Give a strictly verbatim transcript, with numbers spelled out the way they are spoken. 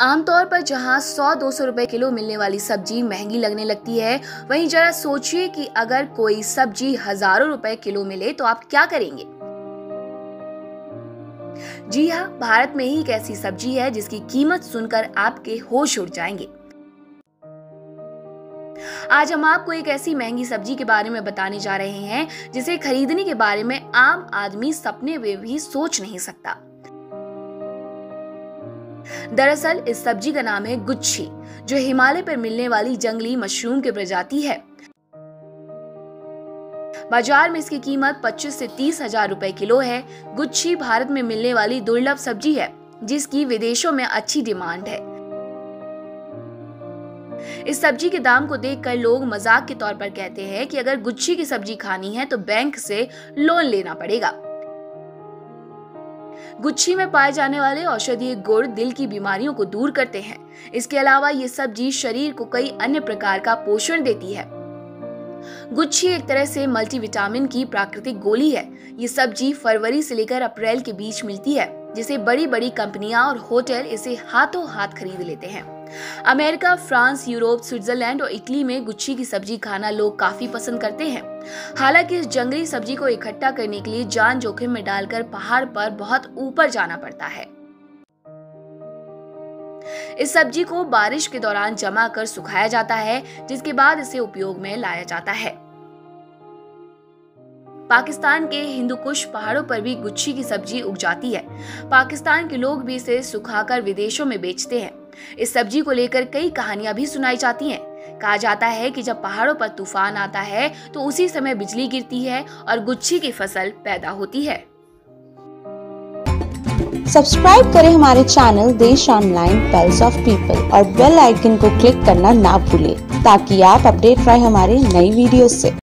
आमतौर पर जहां सौ दो सौ रुपए किलो मिलने वाली सब्जी महंगी लगने लगती है, वहीं जरा सोचिए कि अगर कोई सब्जी हजारों रुपए किलो मिले तो आप क्या करेंगे। जी हाँ, भारत में ही एक ऐसी सब्जी है जिसकी कीमत सुनकर आपके होश उड़ जाएंगे। आज हम आपको एक ऐसी महंगी सब्जी के बारे में बताने जा रहे हैं जिसे खरीदने के बारे में आम आदमी सपने में भी सोच नहीं सकता। दरअसल इस सब्जी का नाम है गुच्छी, जो हिमालय पर मिलने वाली जंगली मशरूम की प्रजाति है। बाजार में इसकी कीमत पच्चीस से तीस हजार रुपए किलो है। गुच्छी भारत में मिलने वाली दुर्लभ सब्जी है जिसकी विदेशों में अच्छी डिमांड है। इस सब्जी के दाम को देखकर लोग मजाक के तौर पर कहते हैं कि अगर गुच्छी की सब्जी खानी है तो बैंक से लोन लेना पड़ेगा। गुच्छी में पाए जाने वाले औषधीय गुण दिल की बीमारियों को दूर करते हैं। इसके अलावा ये सब्जी शरीर को कई अन्य प्रकार का पोषण देती है। गुच्छी एक तरह से मल्टीविटामिन की प्राकृतिक गोली है। ये सब्जी फरवरी से लेकर अप्रैल के बीच मिलती है, जिसे बड़ी बड़ी कंपनियां और होटल इसे हाथों हाथ खरीद लेते हैं। अमेरिका, फ्रांस, यूरोप, स्विट्जरलैंड और इटली में गुच्छी की सब्जी खाना लोग काफी पसंद करते हैं। हालांकि इस जंगली सब्जी को इकट्ठा करने के लिए जान जोखिम में डालकर पहाड़ पर बहुत ऊपर जाना पड़ता है। इस सब्जी को बारिश के दौरान जमा कर सुखाया जाता है, जिसके बाद इसे उपयोग में लाया जाता है। पाकिस्तान के हिंदुकुश पहाड़ों पर भी गुच्छी की सब्जी उग जाती है। पाकिस्तान के लोग भी इसे सुखाकर विदेशों में बेचते हैं। इस सब्जी को लेकर कई कहानियां भी सुनाई जाती हैं। कहा जाता है कि जब पहाड़ों पर तूफान आता है तो उसी समय बिजली गिरती है और गुच्छी की फसल पैदा होती है। सब्सक्राइब करें हमारे channel Desh online, pulse of people और बेल आइकन को क्लिक करना ना भूलें ताकि आप अपडेट रहें हमारे नई वीडियो से।